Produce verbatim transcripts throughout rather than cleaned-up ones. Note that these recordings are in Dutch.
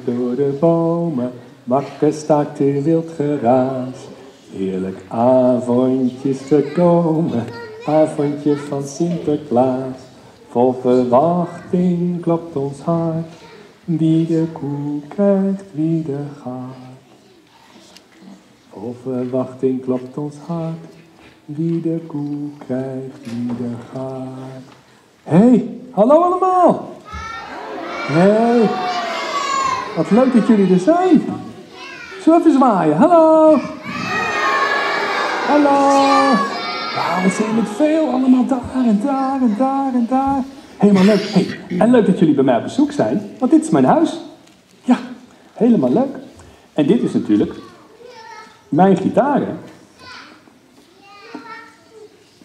struint door de bomen, makken staakt in wild geraas. Heerlijk avondjes gekomen, avondje van Sinterklaas. Vol verwachting klopt ons hart, wie de koe krijgt, wie de gaat. Vol verwachting klopt ons hart, wie de koe krijgt, wie de gaat. Hé, hey, hallo allemaal! Hey, wat leuk dat jullie er zijn. Zullen we even zwaaien? Hallo! Hallo! Ja, we zijn met veel, allemaal daar en daar en daar en daar. Helemaal leuk. Hey, en leuk dat jullie bij mij op bezoek zijn, want dit is mijn huis. Ja, helemaal leuk. En dit is natuurlijk mijn gitaar.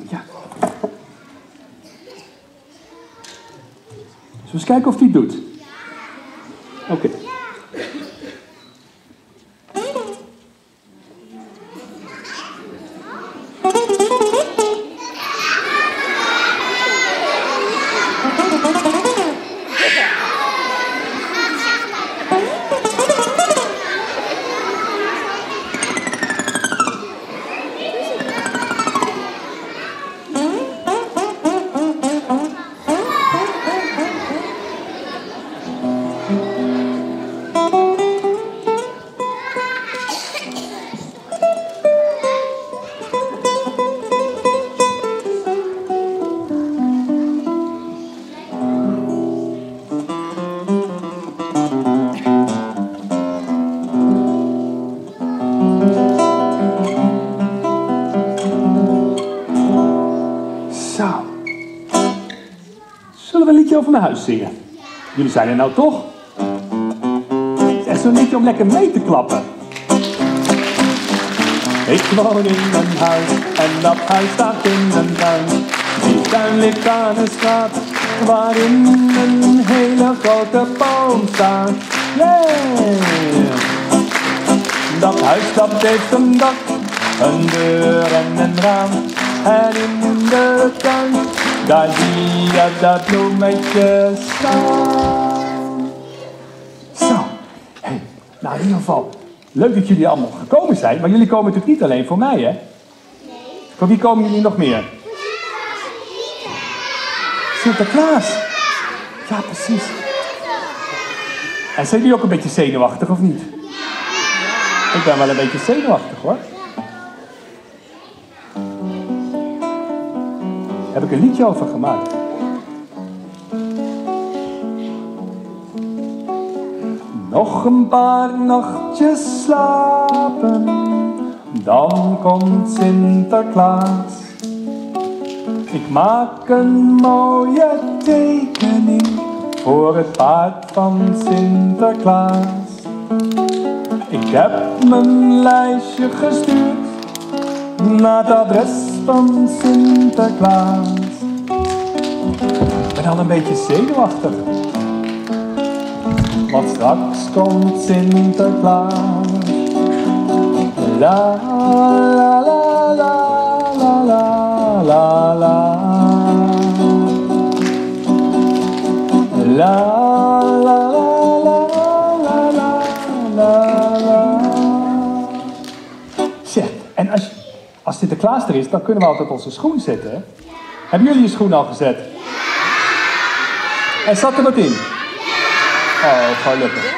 Ja. Zullen we eens kijken of die het doet? Oké. Okay. Over mijn huis zingen. Jullie zijn er nou toch? Het is echt zo'n liedje om lekker mee te klappen. Ik woon in een huis en dat huis staat in een tuin. Die tuin ligt aan een straat waarin een hele grote boom staat. Nee. Dat huis dat heeft een dak, een deur en een raam. En in de tuin daar zie je dat bloemetje staan. Zo. Hey, nou in ieder geval, leuk dat jullie allemaal gekomen zijn. Maar jullie komen natuurlijk niet alleen voor mij, hè? Nee. Voor wie komen jullie nog meer? Sinterklaas. Ja, precies. En zijn jullie ook een beetje zenuwachtig, of niet? Ik ben wel een beetje zenuwachtig, hoor. Heb ik een liedje over gemaakt. Nog een paar nachtjes slapen, dan komt Sinterklaas. Ik maak een mooie tekening voor het paard van Sinterklaas. Ik heb mijn lijstje gestuurd naar het adres van Sinterklaas. Ik ben al een beetje zenuwachtig, want straks komt Sinterklaas. La la la la la la la la. La la la la la la la la. Shit, en als je... Als Sinterklaas er is, dan kunnen we altijd onze schoen zetten. Ja. Hebben jullie je schoen al gezet? Ja. En zat er wat in? Ja. Oh, gelukkig. Ja.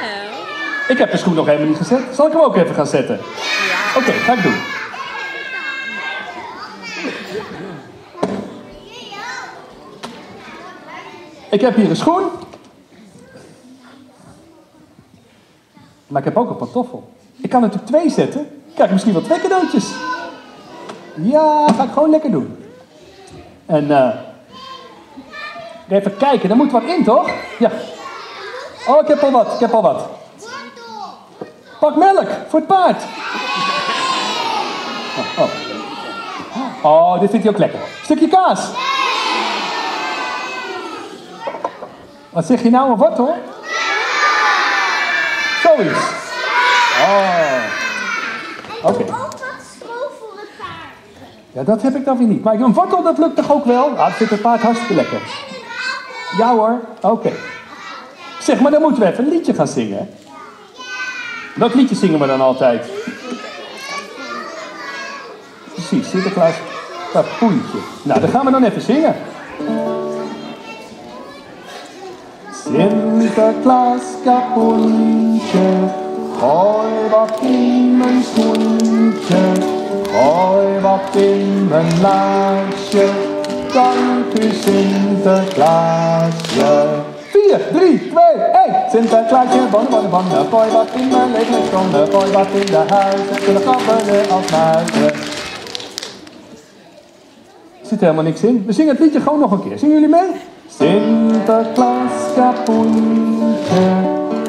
Ik heb de schoen nog helemaal niet gezet. Zal ik hem ook even gaan zetten? Ja. Oké, okay, ga ik doen. Ik heb hier een schoen. Maar ik heb ook een pantoffel. Ik kan er natuurlijk twee zetten. Kijk, misschien wel twee cadeautjes. Ja, ga ik gewoon lekker doen. En eh... Uh, even kijken, daar moet wat in, toch? Ja. Oh, ik heb al wat, ik heb al wat. Pak melk, voor het paard. Oh, oh. Oh, dit vindt hij ook lekker. Stukje kaas. Wat zeg je nou, of wat, hoor? Zoiets. Oh. Oké. Okay. Ja, dat heb ik dan weer niet. Maar een wortel, dat lukt toch ook wel? Ah, het vindt het paard hartstikke lekker. Ja hoor, oké. Okay. Zeg, maar dan moeten we even een liedje gaan zingen. Welk liedje zingen we dan altijd? Precies, Sinterklaas, Papoentje. Nou, dat gaan we dan even zingen. Sinterklaas, Kapoentje, gooi wat in mijn schoentje, gooi wat in mijn laarsje, dank u Sinterklaasje. vier, drie, twee, één. Sinterklaasje, bonne, bonne, bonne, gooi wat in mijn leeflijkkonden, gooi wat in de huizen, zullen grappelen als muizen. Er zit helemaal niks in. We zingen het liedje gewoon nog een keer. Zingen jullie mee? Sinterklaas, Kapoentje,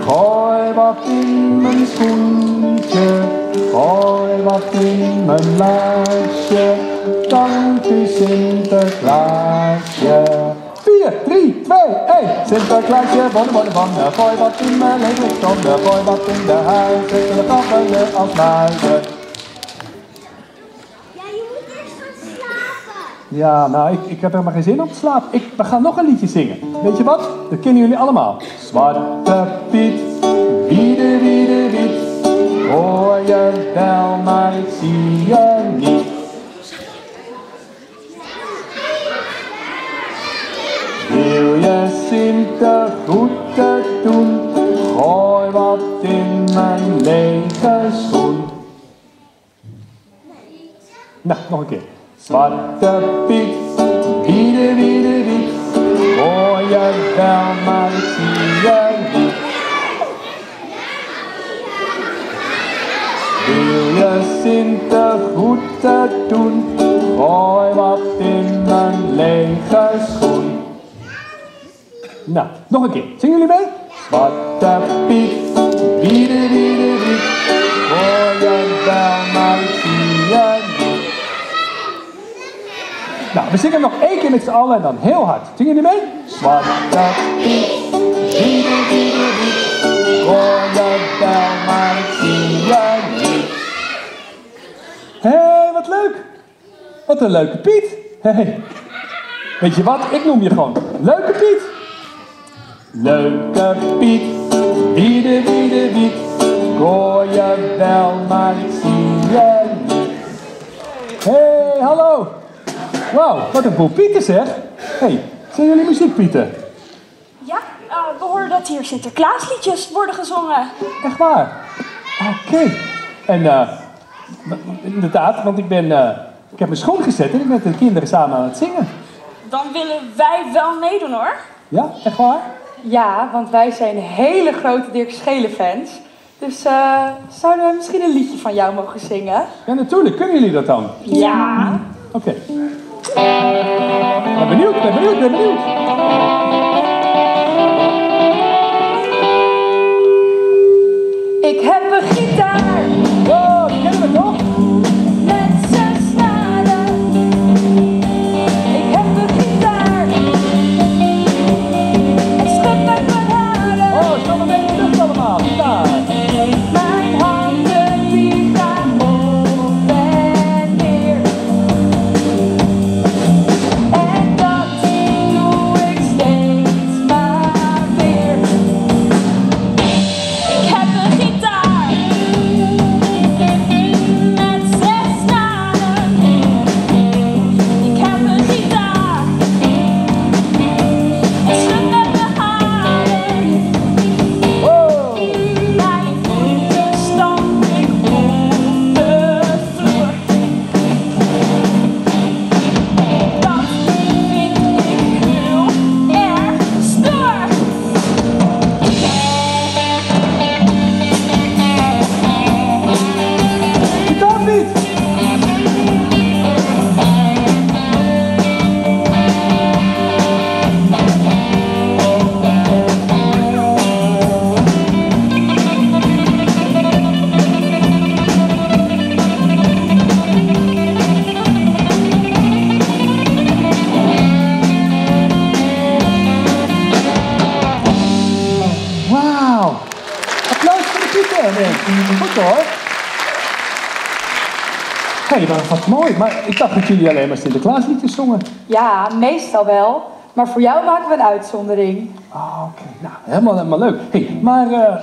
gooi wat in mijn schoentje, gooi wat in mijn laarsje, dank u Sinterklaasje. vier, drie, twee, één. Sinterklaasje, bonne, bonne, bonne, gooi wat in mijn leeflijkkonden, gooi wat in de huizen, zullen grappelen als muizen. Ja, nou, ik, ik heb helemaal geen zin om te slapen. Ik, we gaan nog een liedje zingen. Weet je wat? Dat kennen jullie allemaal. Zwarte Piet, wiede, wiede, wiet. Hoor je wel, maar ik zie je niet. Wil je Sinter groeten doen? Gooi wat in mijn lege schoen. Nou, nog een keer. Zwarte Piet, wiede, wiede, wiet, hoor je wel, maar ik zie je niet. Wil je Sinter groeten doen, gooi wat in mijn lege schoen. Nou, nog een keer. Zingen jullie mee? Zwarte Piet, wiede, wiede, wiet, hoor je wel, maar ik zie je niet. Nou, we zingen nog één keer met z'n allen en dan heel hard. Zingen jullie mee? Zwarte Piet, wiede, wiede, wiet, hoor je wel, maar ik zie je niet. Hé, hey, wat leuk! Wat een leuke Piet! Hey. Weet je wat? Ik noem je gewoon Leuke Piet. Leuke Piet, wiede, wiede, wiet, hoor je wel, maar ik zie je niet. Hé, hey, hallo! Wauw, wat een boel Pieten zeg. Hey, zijn jullie muziekpieten? Ja, uh, we horen dat hier Sinterklaasliedjes worden gezongen. Echt waar? Oké. Okay. En uh, inderdaad, want ik ben, uh, ik heb mijn schoen gezet en ik ben met de kinderen samen aan het zingen. Dan willen wij wel meedoen hoor. Ja, echt waar? Ja, want wij zijn hele grote Dirk Scheele fans. Dus uh, zouden we misschien een liedje van jou mogen zingen? Ja, natuurlijk. Kunnen jullie dat dan? Ja. Oké. Okay. Ben benieuwd, ben benieuwd, ben benieuwd. Ik heb een gitaar. Oh, die kennen we toch? Met z'n snaren. Ik heb een gitaar. Het schudt uit mijn haren. Oh, stel maar even terug allemaal. Gitaar. Mijn handen die gaan op en neer. En dat doe ik steeds maar weer. Ik heb een gitaar. Met zes snaren. Ik heb een gitaar. Het schudt met mijn haren. Wow. Mijn voeten stamp ik op de vloer. Dat vind ik heel erg stoer. Gitaarpiet. Wauw. Applaus voor de Pieten. Goed hoor. Hé, hey, wat mooi. Maar ik dacht dat jullie alleen maar Sinterklaasliedjes zongen. Ja, meestal wel. Maar voor jou maken we een uitzondering. Ah, oké. Nou, helemaal, helemaal leuk. Hé, hey, maar eh, eh,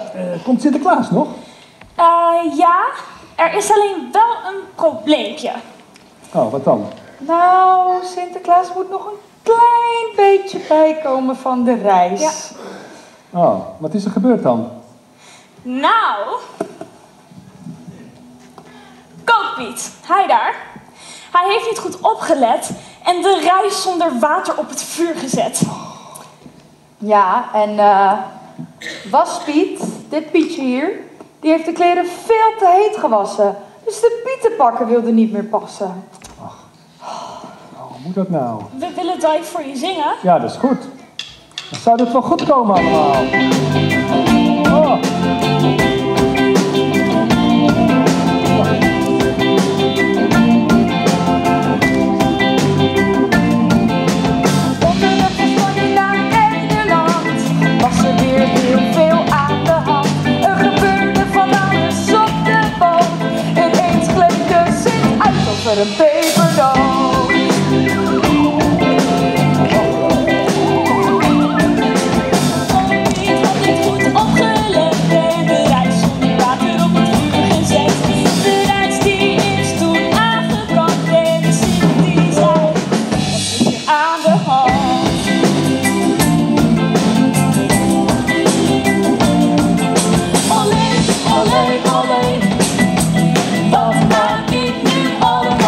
komt Sinterklaas nog? Uh, ja, er is alleen wel een probleempje. Oh, wat dan? Nou, Sinterklaas moet nog een klein beetje bijkomen van de reis. Ja. Oh, wat is er gebeurd dan? Nou, Kookpiet, hij daar. Hij heeft niet goed opgelet en de reis zonder water op het vuur gezet. Ja, en uh, Waspiet, dit Pietje hier, die heeft de kleren veel te heet gewassen. Dus de pietenpakken wilden niet meer passen. Ach, oh, hoe moet dat nou? We willen Dijk voor je zingen. Ja, dat is goed. Dan zou dit wel goed komen allemaal. Oh. Met een pepernoot. Kookpiet had niet goed opgelet en de rijst zonder water op het vuur gezet. De rijst die is toen aangebrand en de Sint die zei: wat is hier aan de hand? Olé, olé, olé, wat maak ik nu allemaal?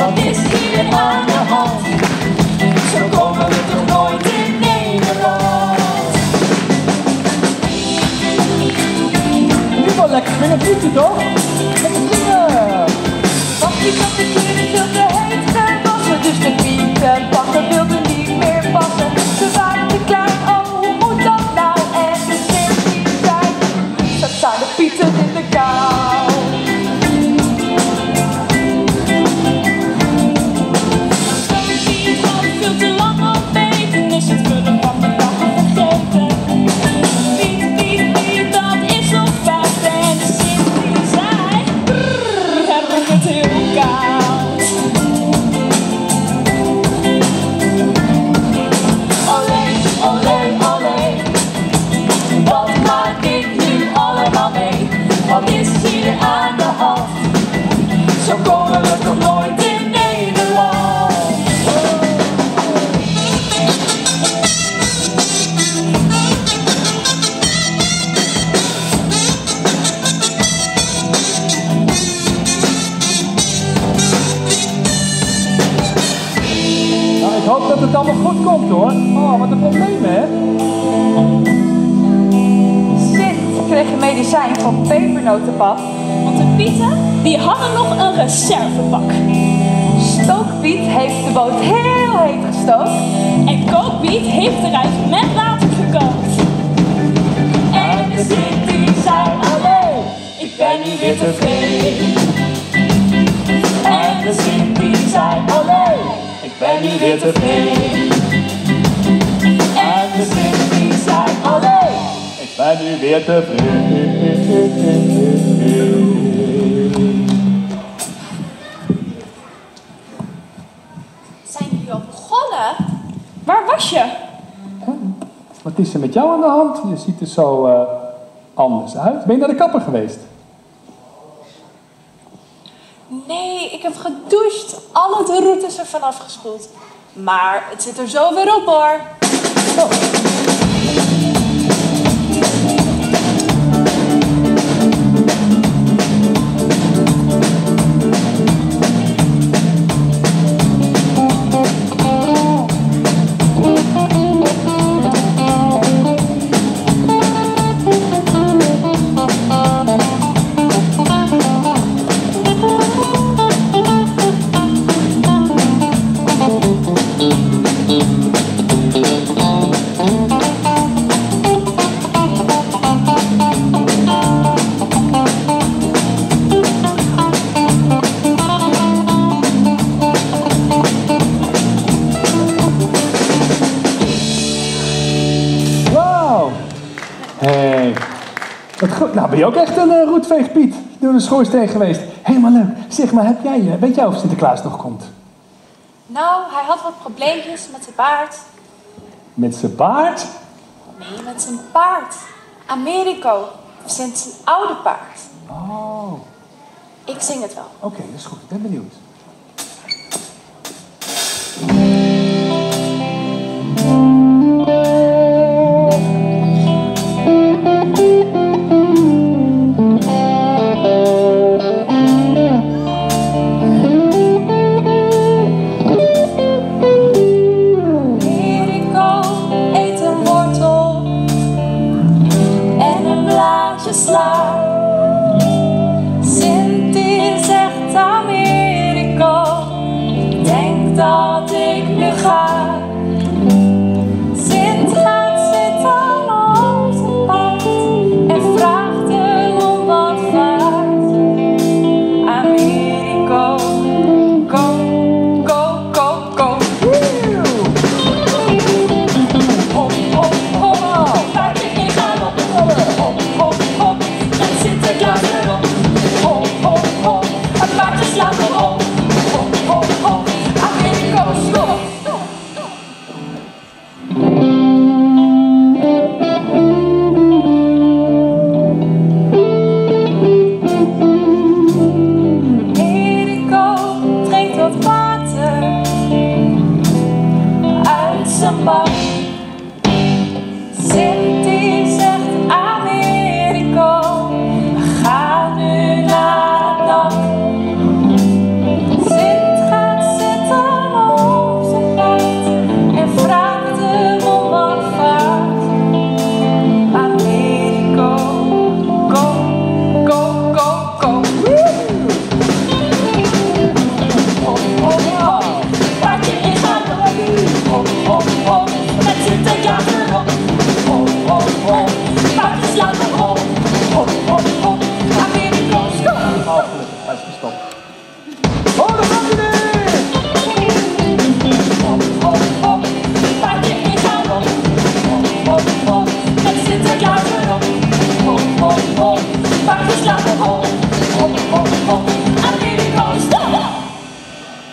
Wat is hier aan de hand? Zo komen we toch nooit in Nederland? Nu wel lekker binnen buiten, toch? Lekker binnen! Waspiet had de kleren veel te heet gewassen, dus de pietenpakken wilden niet meer passen. Ze waren te klein, oh hoe moet dat nou? En de sneeuw die zei: dat staan de pieten in de kou. Allemaal goed komt hoor. Oh, wat een probleem hè. Sint kreeg een medicijn van pepernotenpap. Want de pieten, die hadden nog een reservepak. Stookpiet heeft de boot heel heet gestookt. En Kookpiet heeft de rijst met water gekookt. En de Sint die zei: allee, ik ben nu weer tevreden. En de Sint die zei: allee, ik ben nu weer tevreden. En de Sint die zei: allee, ik ben nu weer tevreden. Zijn jullie al begonnen? Waar was je? Huh? Wat is er met jou aan de hand? Je ziet er zo uh, anders uit. Ben je naar de kapper geweest? Nee, ik heb gedoucht, alle de routes er vanaf gespoeld. Maar het zit er zo weer op hoor. Oh. Nou, ben je ook echt een uh, roetveegpiet door de schoorsteen geweest. Helemaal leuk. Zeg maar, heb jij, uh, weet jij of Sinterklaas nog komt? Nou, hij had wat probleempjes met zijn baard. Met zijn baard? Nee, met zijn paard. Americo. Sinds zijn oude paard. Oh. Ik zing het wel. Oké, okay, dat is goed. Ik ben benieuwd.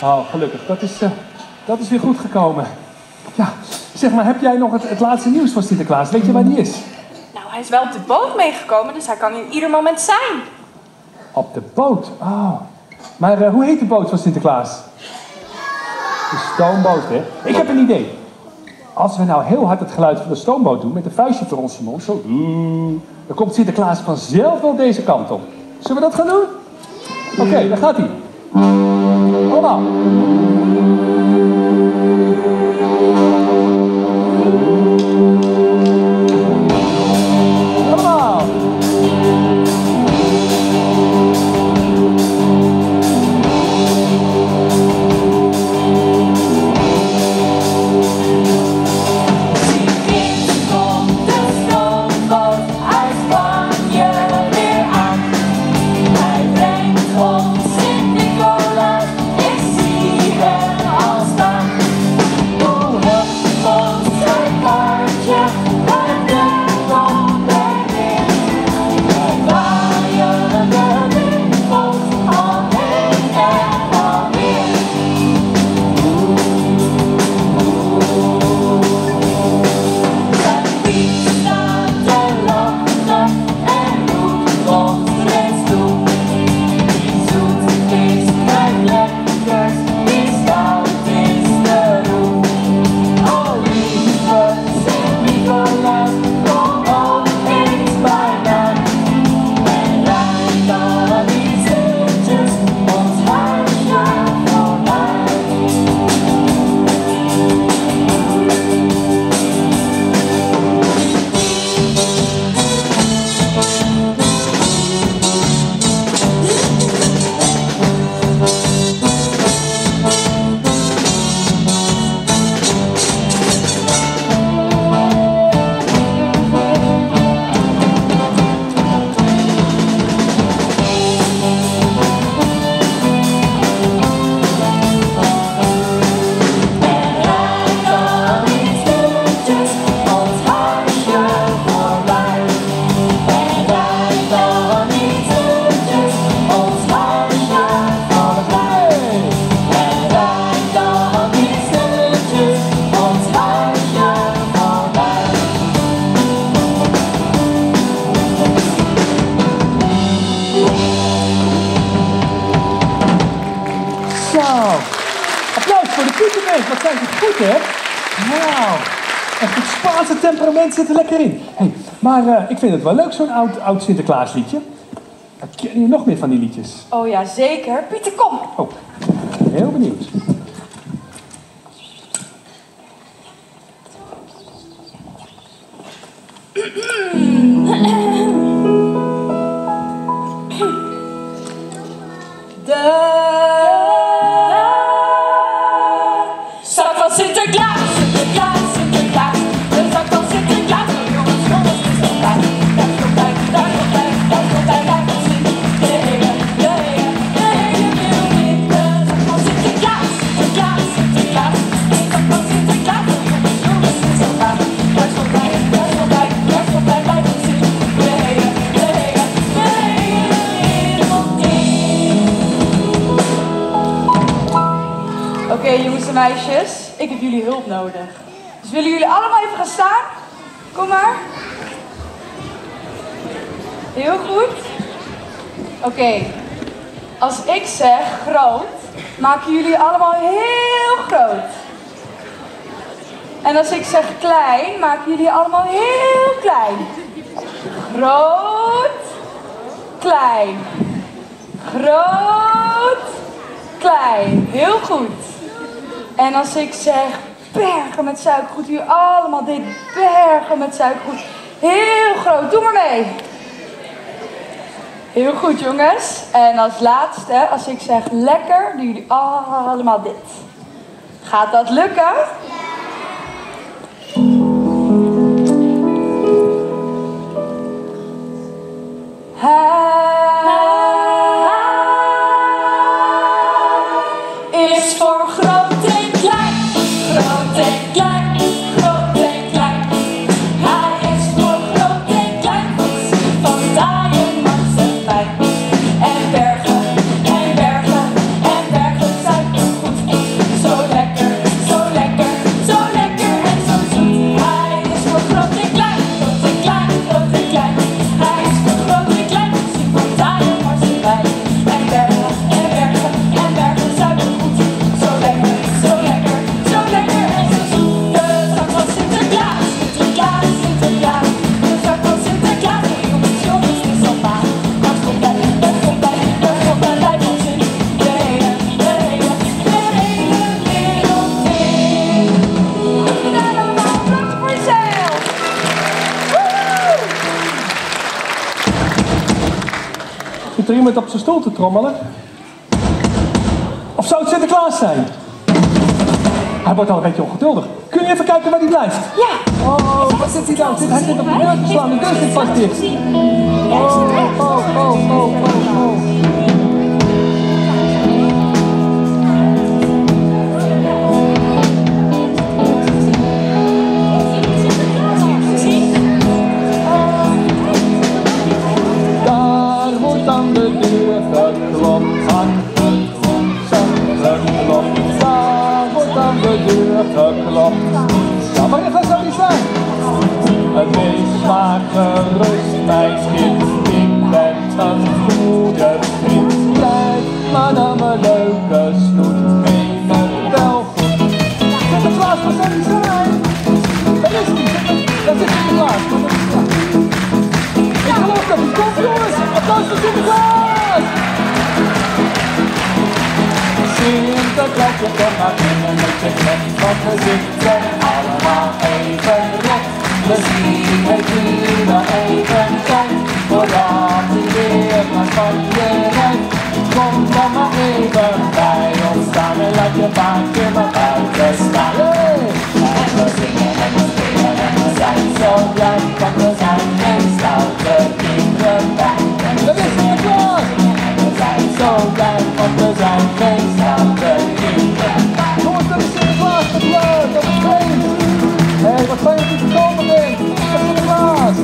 Oh, gelukkig. Dat is, uh, dat is weer goed gekomen. Ja, zeg maar, heb jij nog het, het laatste nieuws van Sinterklaas? Weet je waar die is? Nou, hij is wel op de boot meegekomen, dus hij kan in ieder moment zijn. Op de boot? Oh. Maar uh, hoe heet de boot van Sinterklaas? De stoomboot, hè? Ik heb een idee. Als we nou heel hard het geluid van de stoomboot doen, met een vuistje voor onze mond, zo... dan komt Sinterklaas vanzelf wel deze kant op. Zullen we dat gaan doen? Oké, okay, daar gaat hij. Kom op. Zo. Applaus voor de Pepernoten. Wat zijn ze goed, hè? Nou, echt het Spaanse temperament zit er lekker in. Hey, maar uh, ik vind het wel leuk, zo'n oud, oud Sinterklaas liedje. Ken je nog meer van die liedjes? Oh ja, zeker. Pieter, kom. Oh, heel benieuwd. De zak van Sinterklaas, Sinterklaas, Sinterklaas. De zak van Sinterklaas, oh jongens, jongens, is dat blij. Daar komt hij, daar komt hij, daar komt hij, daar komt hij. De hele, de hele, de hele wereld in. De zak van Sinterklaas, Sinterklaas, Sinterklaas. De zak van Sinterklaas, oh jongens, jongens, is dat blij. Daar komt hij, daar komt hij, daar komt hij, daar komt hij. De hele, de hele, de hele wereld in. Oké jongens en meisjes, ik heb jullie hulp nodig. Dus willen jullie allemaal even gaan staan? Kom maar. Heel goed. Oké. Okay. Als ik zeg groot, maken jullie allemaal heel groot. En als ik zeg klein, maken jullie allemaal heel klein. Groot, klein. Groot, klein. Heel goed. En als ik zeg bergen met suikergoed, jullie allemaal dit bergen met suikergoed. Heel groot, doe maar mee. Heel goed jongens. En als laatste, als ik zeg lekker, doen jullie allemaal dit. Gaat dat lukken? Hij is voor groot en klein, groot en klein. Zit er iemand op zijn stoel te trommelen? Of zou het Sinterklaas zijn? Hij wordt al een beetje ongeduldig. Kun je even kijken waar hij blijft? Ja! Oh, wat zit hij dan? Hij zit op de deur te slaan, de deur zit vast dicht. Oh, oh, oh, oh, oh, oh. Ja, maar je gaat zo niet zijn. Het is maar gerust, mijn kind. Ik ben een goede vriend. Blijf maar dan mijn leuke snoet. Neem het wel goed. Sinterklaas, wat zou die zijn? Dat is niet. Dat is Sinterklaas. Ik geloof dat die komt, jongens. Applaus voor Sinterklaas. Sinterklaas, je komt maar binnen met je knet. Want we zitten allemaal even rot. Misschien heeft u nog even tijd voordat u weer maar van je rijdt. Kom dan maar even bij ons staan en laat je baantje maar buiten staan. En we zingen en we spelen en we zijn zo blij, want we zijn geen stoute kinderen bij. En we zingen en we zijn zo blij, want we zijn geen stoute kinderen bij. Wat fijn dat je gekomen bent! Sinterklaas!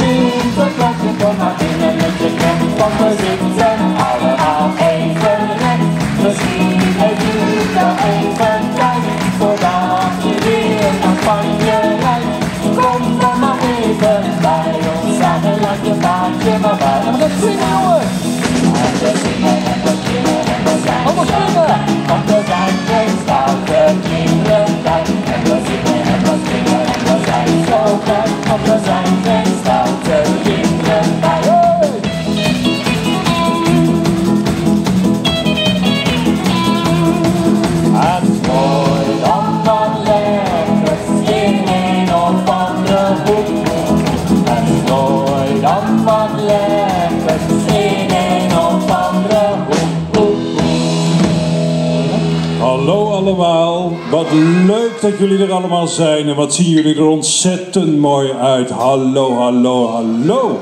Sinterklaas, je komt maar binnen met je kent. Want we zitten allemaal even net. Misschien heeft u wel even tijd voordat je weer naar Spanje rijdt. Kom dan maar even bij ons aan en laat je paardje maar bij. Maar dat zingen jongens! En we zingen en we zingen en we zijn zo blij. Hallo allemaal, wat leuk dat jullie er allemaal zijn en wat zien jullie er ontzettend mooi uit. Hallo, hallo, hallo.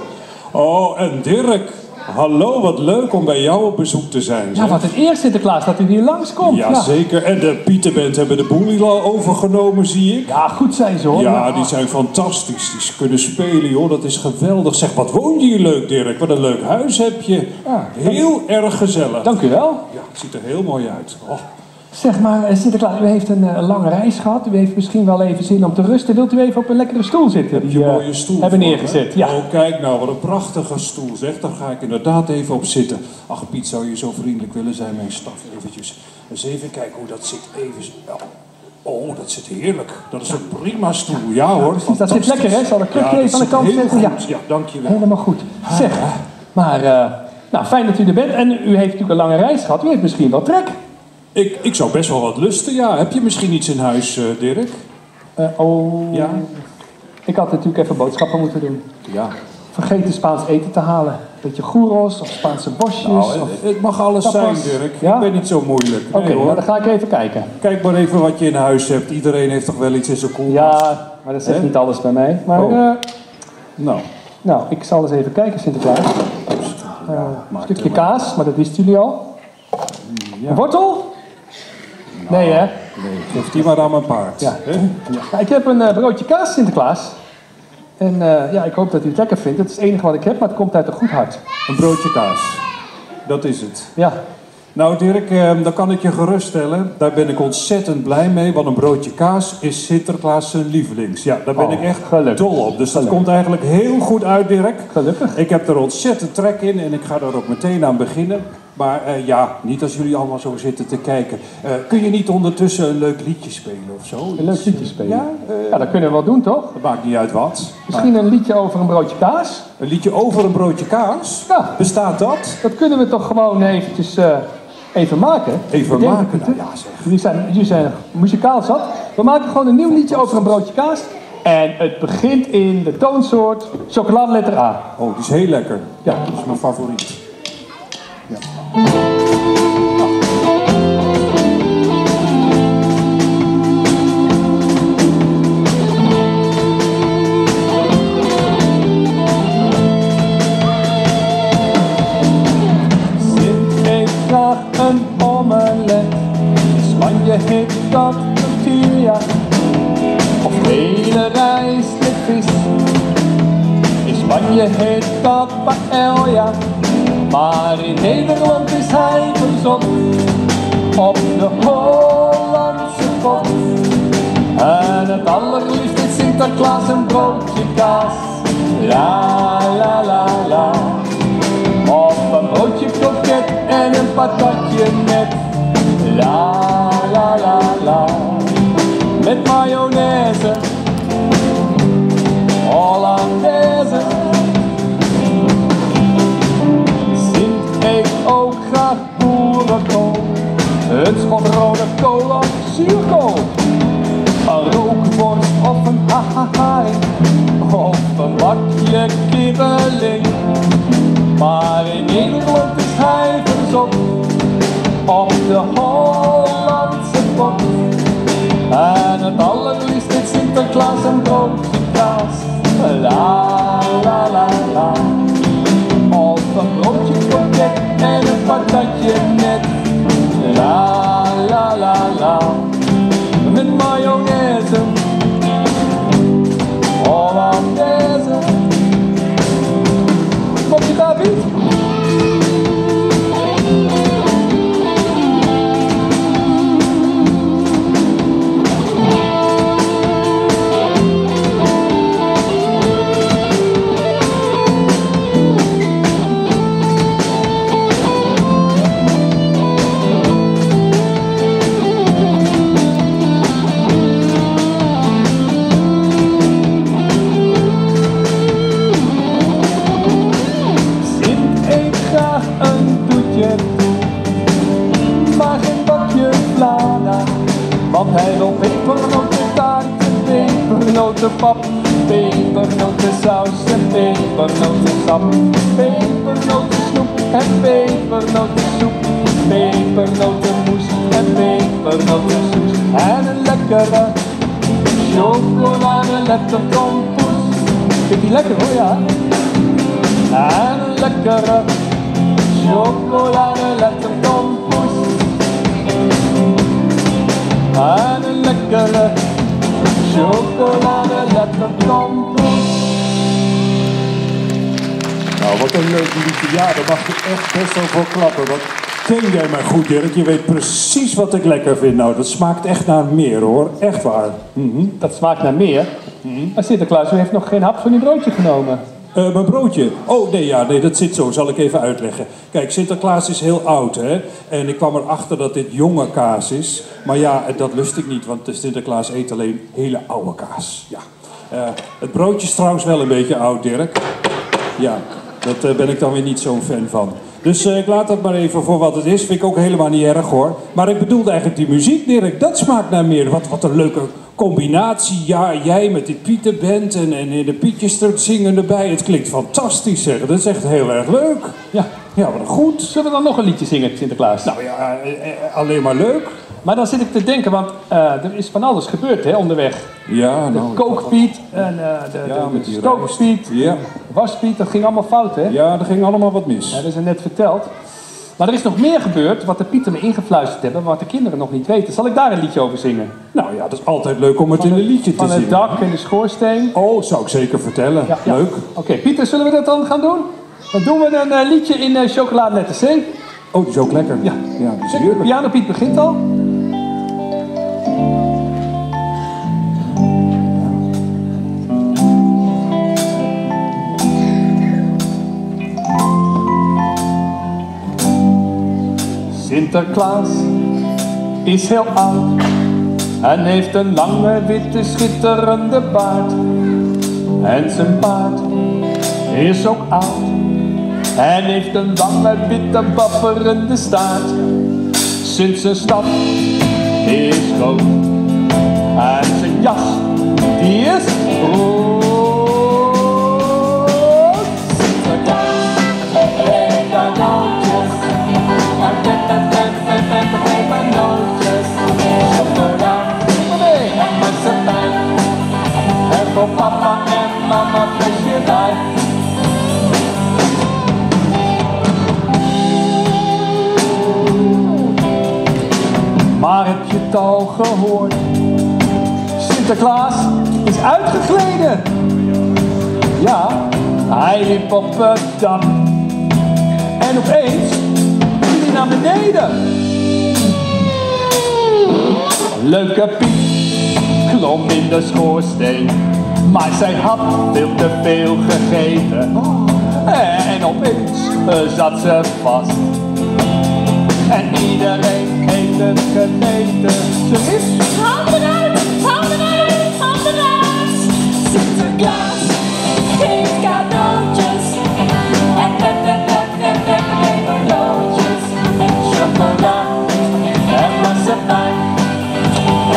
Oh, en Dirk, hallo, wat leuk om bij jou op bezoek te zijn. Ja, wat het eer Sinterklaas dat u hier langskomt. Ja, ja, zeker. En de Pieterband hebben de boel al overgenomen, zie ik. Ja, goed zijn ze hoor. Ja, ja, die zijn fantastisch. Die kunnen spelen joh, dat is geweldig. Zeg, wat woon je hier leuk Dirk, wat een leuk huis heb je. Ja, heel erg gezellig. Dank u wel. Ja, het ziet er heel mooi uit. Oh. Zeg maar, Sinterklaas, u heeft een uh, lange reis gehad. U heeft misschien wel even zin om te rusten. Wilt u even op een lekkere stoel zitten? Die, uh, mooie stoel hebben voor, neergezet, hè? Ja. Oh, kijk nou, wat een prachtige stoel, zeg. Daar ga ik inderdaad even op zitten. Ach, Piet, zou je zo vriendelijk willen zijn, mijn staf? Eventjes. Eens even kijken hoe dat zit. Even... Oh, dat zit heerlijk. Dat is een prima stoel. Ja, ja hoor. Precies, dat zit lekker, hè? Zal ik krukje ja, even aan de kant zetten? Ja. ja, dankjewel. Helemaal goed. Zeg, maar, uh, nou, fijn dat u er bent. En u heeft natuurlijk een lange reis gehad. U heeft misschien wel trek. Ik, ik zou best wel wat lusten, ja. Heb je misschien iets in huis, uh, Dirk? Uh, oh... Ja? Ik had natuurlijk even boodschappen moeten doen. Ja. Vergeet de Spaans eten te halen. Een beetje gyros of Spaanse bosjes. Nou, of het mag alles tapas. Zijn, Dirk. Ja? Ik ben niet zo moeilijk. Oké, okay, nee, nou, dan ga ik even kijken. Kijk maar even wat je in huis hebt. Iedereen heeft toch wel iets in zijn koelkast? Ja, maar dat zegt He? niet alles bij mij. Maar, oh. uh, nou. nou, ik zal eens even kijken, Sinterklaas. Uh, een stukje kaas, maar dat wisten jullie al. Ja. Een wortel? Nou, nee, hè? Nee, geef die maar aan mijn paard. Ja. Hè? Ja. Ja, ik heb een uh, broodje kaas, Sinterklaas. En uh, ja, ik hoop dat u het lekker vindt. Het is het enige wat ik heb, maar het komt uit een goed hart. Een broodje kaas. Dat is het. Ja. Nou, Dirk, uh, dan kan ik je geruststellen. Daar ben ik ontzettend blij mee, want een broodje kaas is Sinterklaas zijn lievelings. Ja, daar ben oh, ik echt gelukkig. dol op. Dus dat gelukkig. komt eigenlijk heel goed uit, Dirk. Gelukkig. Ik heb er ontzettend trek in en ik ga er ook meteen aan beginnen. Maar uh, ja, niet als jullie allemaal zo zitten te kijken. Uh, kun je niet ondertussen een leuk liedje spelen of zo? Een leuk liedje spelen? Ja, uh, ja, dat kunnen we wel doen, toch? Dat maakt niet uit wat. Misschien maar... een liedje over een broodje kaas? Een liedje over een broodje kaas? Ja. Bestaat dat? Dat kunnen we toch gewoon eventjes uh, even maken? Even maken? Nou, ja, zeg. Jullie zijn, jullie zijn muzikaal zat. We maken gewoon een nieuw liedje over een broodje kaas. En het begint in de toonsoort chocoladeletter A. Oh, die is heel lekker. Ja. Dat is mijn favoriet. Ja. Zit ik graag een omelet, Spanje heet dat tortilla, of hele rijst met vis, in Spanje heet dat paella. Maar in Nederland is hij verzot op de Hollandse pot. En het allerliefst is Sinterklaas een broodje kaas. La la la la. Of een broodje kroket en een patatje met. La la la la. Met mayonaise, Hollandaise. Ook graag boerenkool, een schot rode kool of zuurkool, een rookworst of een hahahaai, of een bakje kibbeling. Maar in Nederland is hij verzot op de Hollandse pot. En het allerliefst is Sinterklaas een broodje kaas. La la la la. Of een broodje kroket en een patatje net. La la la la. Met mayonaise, Hollandaise. Kom je daar, Piet? Want hij wil pepernotenpret en pepernotenpap, pepernotensaus en pepernotensap, pepernotensnoep en pepernotenssoep, pepernotenmoes en peper. noot en een lekkere chocolade, een lekker tompoes. Vind je die lekker hoor, ja? En een lekkere chocolade, een lekker tompoes. En een lekkere chocolade, een lekker tompoes. Nou, wat een leuk liedje. Ja, daar mag je echt best wel voor klappen. Want ken jij maar goed, Dirk. Je weet precies wat ik lekker vind. Nou, dat smaakt echt naar meer, hoor. Echt waar. Mm-hmm. Dat smaakt naar meer? Mm-hmm. Maar Sinterklaas, u heeft nog geen hap van uw broodje genomen. Uh, mijn broodje? Oh, nee, ja, nee, dat zit zo. Zal ik even uitleggen. Kijk, Sinterklaas is heel oud, hè. En ik kwam erachter dat dit jonge kaas is. Maar ja, dat lust ik niet, want de Sinterklaas eet alleen hele oude kaas. Ja. Uh, het broodje is trouwens wel een beetje oud, Dirk. Ja, daar ben ik dan weer niet zo'n fan van. Dus uh, ik laat dat maar even voor wat het is. Vind ik ook helemaal niet erg, hoor. Maar ik bedoelde eigenlijk die muziek, Dirk. Dat smaakt naar meer. Wat, wat een leuke combinatie. Ja, jij met die Pieterband en, en in de Pietjesstrut zingen erbij. Het klinkt fantastisch, zeg. Dat is echt heel erg leuk. Ja, ja, wat goed. Zullen we dan nog een liedje zingen, Sinterklaas? Nou ja, alleen maar leuk. Maar dan zit ik te denken, want uh, er is van alles gebeurd, hè, onderweg. Ja, nou, de kookpiet, en, uh, de, ja, de, de stookpiet, ja. De waspiet, dat ging allemaal fout, hè? Ja, dat ging allemaal wat mis. Ja, dat is er net verteld. Maar er is nog meer gebeurd, wat de Pieten me ingefluisterd hebben, wat de kinderen nog niet weten. Zal ik daar een liedje over zingen? Nou ja, dat is altijd leuk om het van in een liedje te zingen. Van het dak en de schoorsteen. Oh, zou ik zeker vertellen. Ja, ja. Leuk. Oké, okay, Pieter, zullen we dat dan gaan doen? Dan doen we een uh, liedje in uh, chocoladeletter C. Oh, dat is ook lekker. Ja, ja, dat is heerlijk. De piano Piet begint al. Sinterklaas is heel oud en heeft een lange witte schitterende baard. En zijn paard is ook oud en heeft een lange witte wapperende staart. Sinds zijn stad is groot en zijn jas die is rood. Sinterklaas heeft een oudjes en met een maar heb je het al gehoord? Sinterklaas is uitgegleden. Ja, hij liep op het dak. En opeens viel hij naar beneden. Leuke Piet klom in de schoorsteen. Maar zij had veel te veel gegeten. En opeens zat ze vast. En iedereen heeft het gegeten. Ze is... Handen uit, handen uit, handen uit. Sinterklaas geeft cadeautjes. En met de net en pepernootjes. En chocola en marsepein.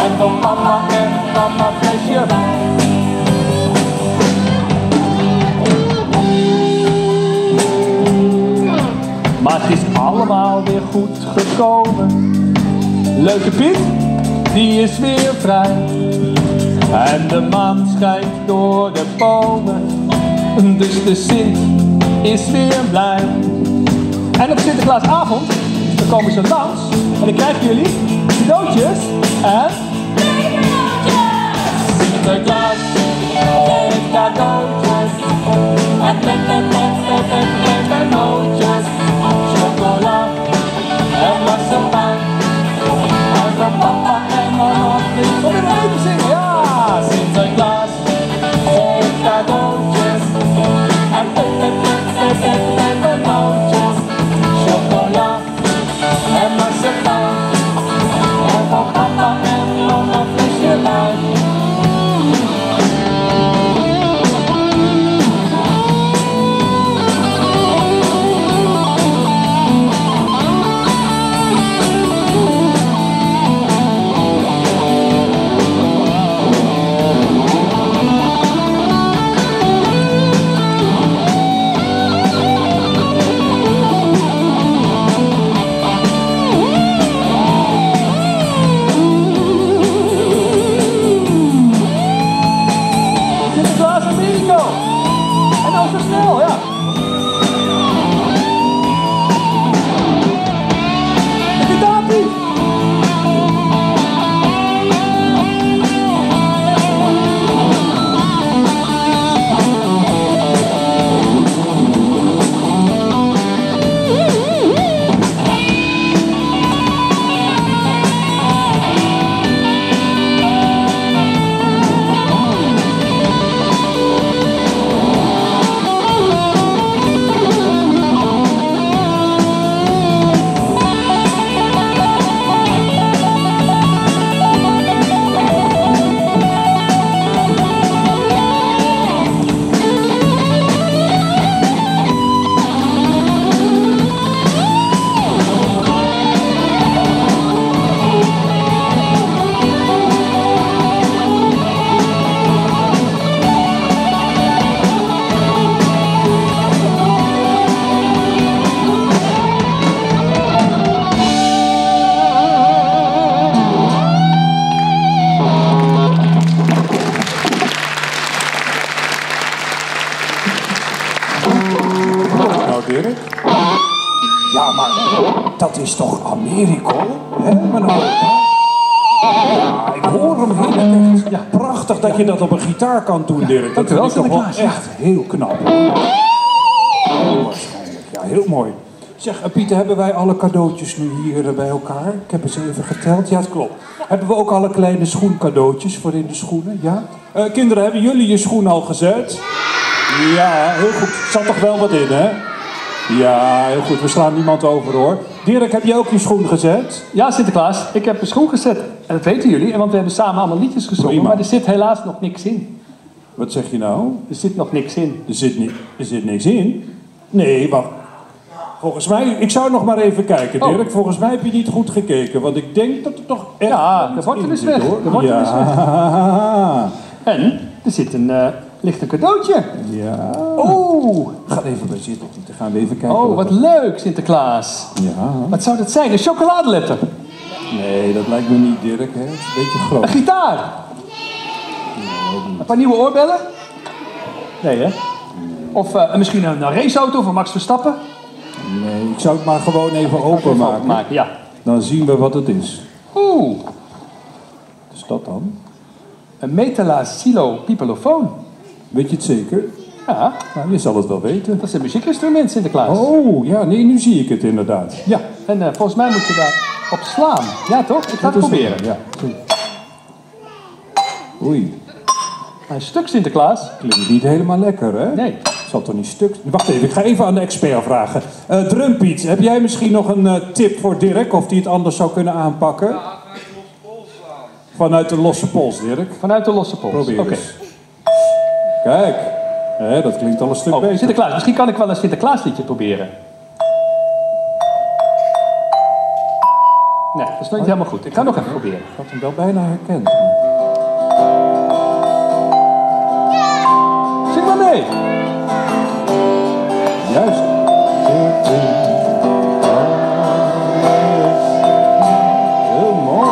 En voor mama en mama flesje wijn. Maar het is allemaal weer goed gekomen. Leuke Piet, die is weer vrij. En de maan schijnt door de bomen. Dus de Sint is weer blij. En op Sinterklaasavond, dan komen ze langs. En dan krijgen jullie cadeautjes en... Pepernootjes! Sinterklaas geeft cadeautjes. En pepernootjes. Chocola en marsepein. En van papa en mama is op het even zingen, ja! Sinterklaas geeft cadeautjes. En pepernootjes. Chocola en marsepein. En van papa en mama flesje wijn. is toch Americo? Hè, mijn hoor? Ja, ik hoor hem heel erg. Ja, prachtig dat je dat op een gitaar kan doen, Dirk. Dat vind ik toch wel echt heel knap. Oh, waarschijnlijk. Ja, heel mooi. Zeg, Pieter, hebben wij alle cadeautjes nu hier bij elkaar? Ik heb eens even geteld. Ja, het klopt. Hebben we ook alle kleine schoencadeautjes voor in de schoenen? Ja? Uh, kinderen, hebben jullie je schoen al gezet? Ja, heel goed. Er zat toch wel wat in, hè? Ja, heel goed. We slaan niemand over, hoor. Dirk, heb jij ook je schoen gezet? Ja, Sinterklaas. Ik heb mijn schoen gezet. En dat weten jullie, want we hebben samen allemaal liedjes gezongen. Prima. Maar er zit helaas nog niks in. Wat zeg je nou? Er zit nog niks in. Er zit, ni er zit niks in? Nee, wacht. Volgens mij, ik zou nog maar even kijken, Dirk. Oh. Volgens mij heb je niet goed gekeken, want ik denk dat er toch echt... Ja, de wortel is weg, hoor. De wortel ja. is weg. En er zit een... Uh... Ligt een cadeautje. Ja. Oh. Ga even bij zitten. Dan gaan we even kijken. Oh, wat, wat leuk, Sinterklaas. Ja. Wat zou dat zijn? Een chocoladeletter. Nee, dat lijkt me niet, Dirk. Hè? Het is een beetje groot. Een gitaar. Nee, een paar nieuwe oorbellen. Nee, hè? Nee. Of uh, misschien een raceauto van Max Verstappen. Nee, ik zou het maar gewoon even openmaken. Ja. Dan zien we wat het is. Oeh. Wat is dat dan? Een metalacilo-pipelofoon. Weet je het zeker? Ja. Nou, je zal het wel weten. Dat is een muziekinstrument, Sinterklaas. Oh, ja, nee, nu zie ik het inderdaad. Ja. En uh, volgens mij moet je daar op slaan. Ja, toch? Ik ga het proberen. Ja. Oei. Een stuk, Sinterklaas. Klinkt niet helemaal lekker, hè? Nee. Zal toch niet stuk... Wacht even, ik ga even aan de expert vragen. Uh, Drumpiet, heb jij misschien nog een uh, tip voor Dirk? Of die het anders zou kunnen aanpakken? Ja, vanuit de losse pols slaan. Vanuit de losse pols, Dirk. Vanuit de losse pols. Probeer okay. eens. Kijk, hè, dat klinkt al een stuk oh, beter. Sinterklaas, misschien kan ik wel een Sinterklaasliedje proberen. Nee, dat is nog niet helemaal goed. Ik ga nog even proberen. Ik had hem wel bijna herkend. Zing maar mee! Juist. Heel mooi.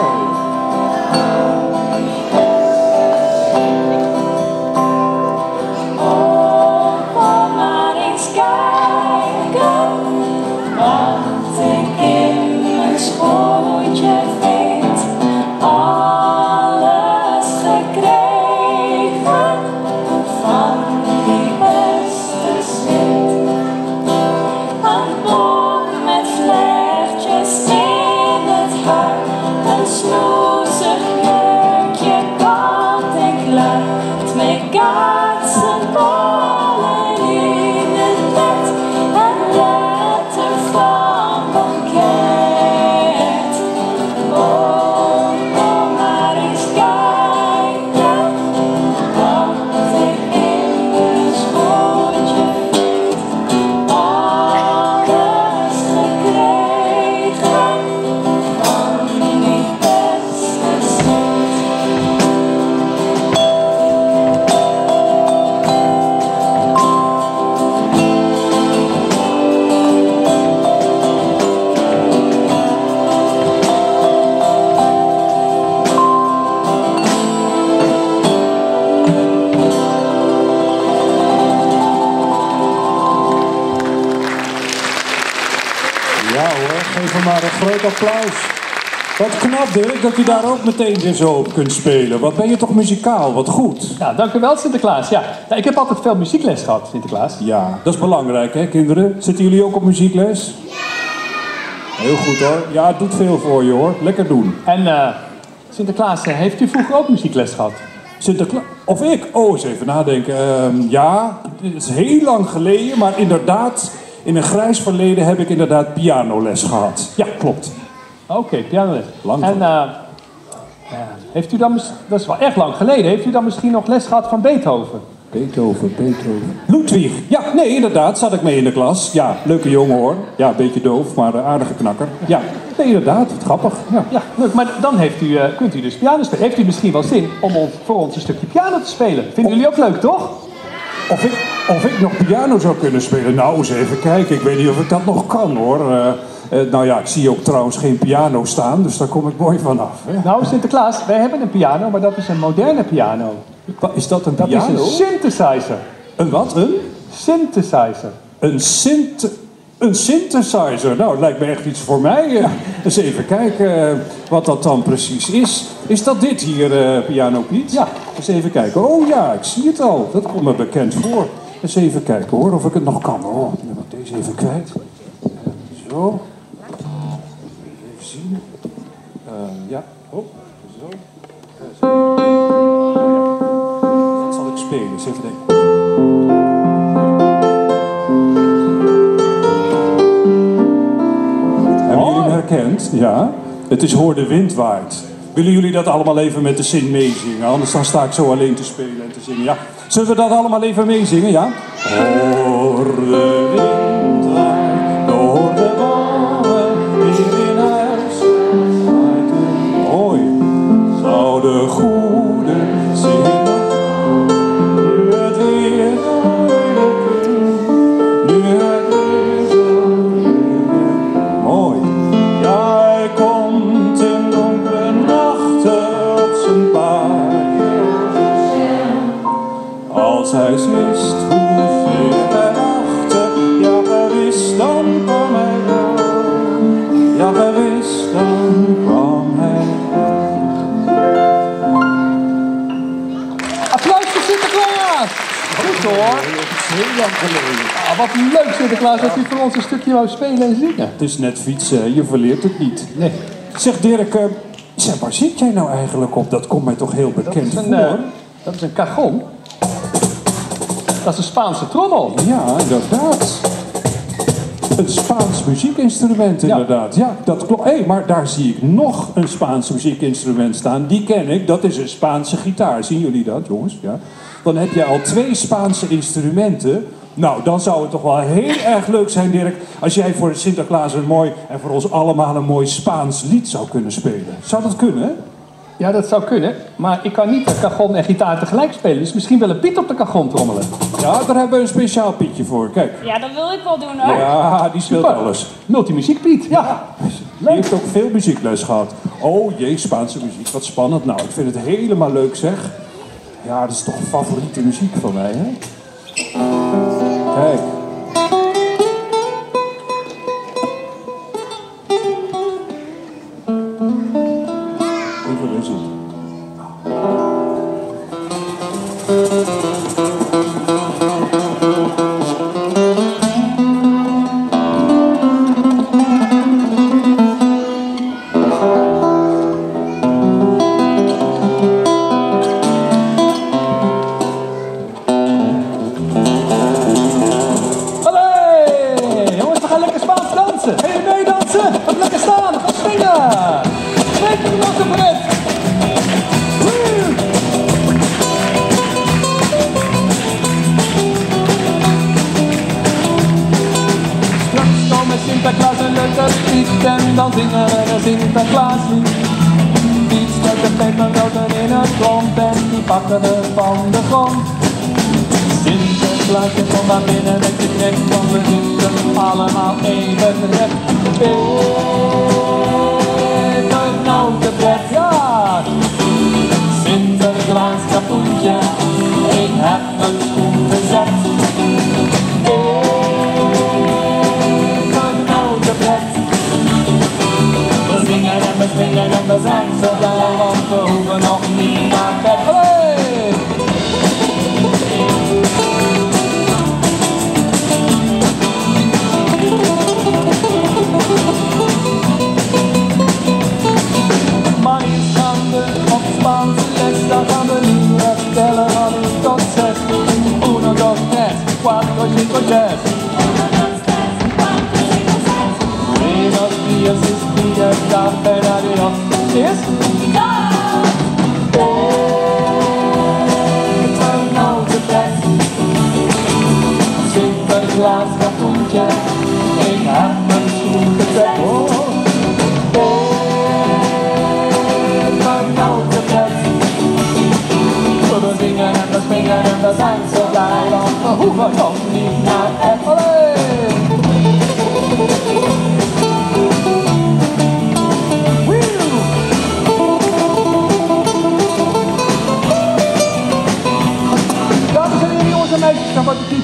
Groot applaus. Wat knap, Dirk, dat u daar ook meteen weer zo op kunt spelen. Wat ben je toch muzikaal, wat goed. Ja, dank u wel, Sinterklaas. Ja. Ja, ik heb altijd veel muziekles gehad, Sinterklaas. Ja, dat is belangrijk, hè, kinderen? Zitten jullie ook op muziekles? Ja. Heel goed, hoor. Ja, het doet veel voor je, hoor. Lekker doen. En uh, Sinterklaas, heeft u vroeger ook muziekles gehad? Sinterklaas? Of ik? Oh, eens even nadenken. Uh, ja, het is heel lang geleden, maar inderdaad... In een grijs verleden heb ik inderdaad pianoles gehad. Ja, klopt. Oké, okay, pianoles. Lang en, uh, uh, heeft u dan, dat is wel echt lang geleden, heeft u dan misschien nog les gehad van Beethoven? Beethoven, Beethoven. Ludwig. Ja, nee, inderdaad, zat ik mee in de klas. Ja, leuke jongen, hoor. Ja, een beetje doof, maar uh, aardige knakker. Ja, nee, inderdaad, wat grappig. Ja, ja leuk. Maar dan heeft u, uh, kunt u dus piano spelen. Heeft u misschien wel zin om ons, voor ons een stukje piano te spelen? Vinden of... jullie ook leuk, toch? Of ik... Of ik nog piano zou kunnen spelen? Nou, eens even kijken. Ik weet niet of ik dat nog kan, hoor. Uh, uh, nou ja, ik zie ook trouwens geen piano staan, dus daar kom ik mooi vanaf. Nou, Sinterklaas, wij hebben een piano, maar dat is een moderne piano. Is dat een dat piano? Dat is een synthesizer. Een wat? Een? Synthesizer. Een synth... Een synthesizer, nou, het lijkt me echt iets voor mij. Uh, eens even kijken uh, wat dat dan precies is. Is dat dit hier, uh, Piano Piet? Ja, eens even kijken. Oh ja, ik zie het al. Dat komt me bekend voor. Eens even kijken hoor, of ik het nog kan. Oh, ik heb deze even kwijt. Uh, zo. Even zien. Uh, ja, oh, zo. Uh, zo. Oh, ja. Dat zal ik spelen, eens even denken. Herkent, ja. Het is Hoor de Wind Waait. Willen jullie dat allemaal even met de zin meezingen? Anders dan sta ik zo alleen te spelen en te zingen, ja. Zullen we dat allemaal even meezingen, ja? Hoor de wind waait, door de wallen weer in huis waait. Mooi. Zou de goede zingen, nu het weer nu het hij wist hoeveel hij wachtte. Ja, gewis, dan kwam hij door. Ja, gewis, dan kwam hij door. Applaus voor Sinterklaas! Goed hoor! Heel lang geleden. Ah, wat leuk Sinterklaas dat u voor ons een stukje wou spelen en zingen. Het is net fietsen, je verleert het niet. Nee. Zeg Dirk, uh, zeg, waar zit jij nou eigenlijk op? Dat komt mij toch heel bekend voor? Uh, dat is een cajon. Dat is een Spaanse trommel. Ja, inderdaad. Een Spaans muziekinstrument, inderdaad. Ja, ja dat klopt. Hé, hey, maar daar zie ik nog een Spaans muziekinstrument staan. Die ken ik. Dat is een Spaanse gitaar. Zien jullie dat, jongens? Ja. Dan heb je al twee Spaanse instrumenten. Nou, dan zou het toch wel heel erg leuk zijn, Dirk, als jij voor Sinterklaas een mooi en voor ons allemaal een mooi Spaans lied zou kunnen spelen. Zou dat kunnen? Ja, dat zou kunnen, maar ik kan niet cajon en gitaar tegelijk spelen, dus misschien wel een Piet op de cajon trommelen. Ja, daar hebben we een speciaal Pietje voor, kijk. Ja, dat wil ik wel doen hoor. Ja, die speelt super. Alles. Multimuziek Piet, ja. Die heeft ook veel muziekles gehad. Oh jee, Spaanse muziek, wat spannend. Nou, ik vind het helemaal leuk zeg. Ja, dat is toch favoriete muziek van mij, hè? Kijk.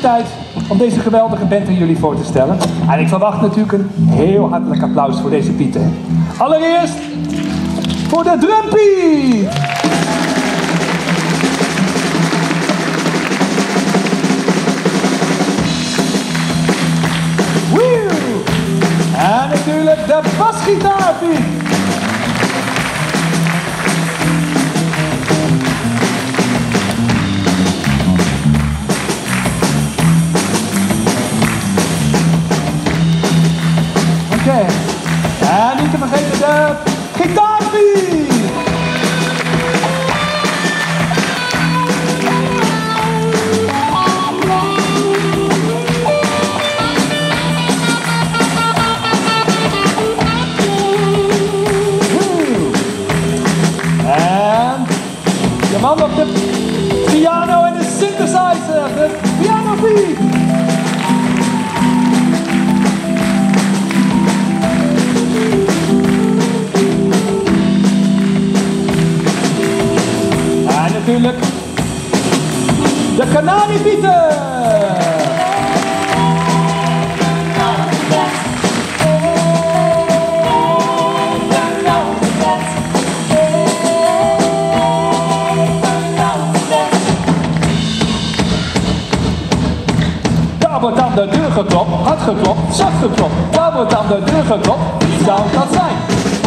Tijd. om deze geweldige band aan jullie voor te stellen. En ik verwacht natuurlijk een heel hartelijk applaus voor deze Pieten. Allereerst voor de drumpiet! En natuurlijk de basgitaarpiet. Oké, okay. En niet te vergeten de gitaarpiet. Op de piano en de synthesizer, de piano beat. En natuurlijk de Kanariepieten. Daar wordt aan de deur geklopt, hard geklopt, zacht geklopt. Daar wordt aan de deur geklopt, wie zou dat zijn?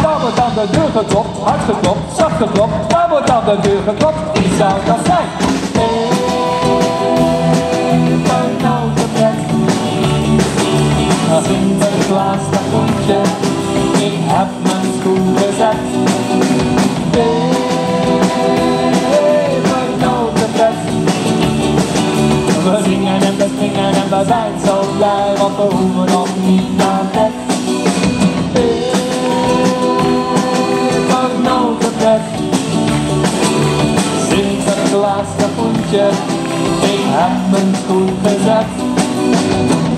Daar wordt aan de deur geklopt, hard geklopt, zacht geklopt. Daar wordt aan de deur geklopt, wie zou dat zijn? Pepernotenpret, Sinterklaas dat goedje, ik heb mijn schoen gezet. Pepernotenpret, we zingen en we springen. We zijn zo blij, want we hoeven nog niet naar bed. Pepernotenpret, Sinterklaas kapoentje, ik heb mijn schoen gezet.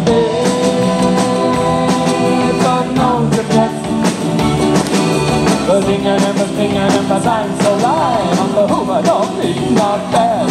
Pepernotenpret, we zingen en we springen en we zijn zo blij, want we hoeven nog niet naar bed.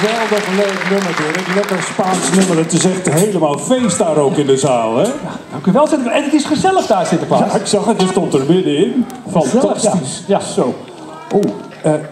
Geweldig leuk nummer, Dirk. Lekker Spaans nummer. Het is echt helemaal feest daar ook in de zaal, hè? Ja, dank u wel, Sinterklaas. En het is gezellig daar, Sinterklaas. Ja, ik zag het. Je stond er middenin. Fantastisch. Ja, ja. Zo. Oh, uh,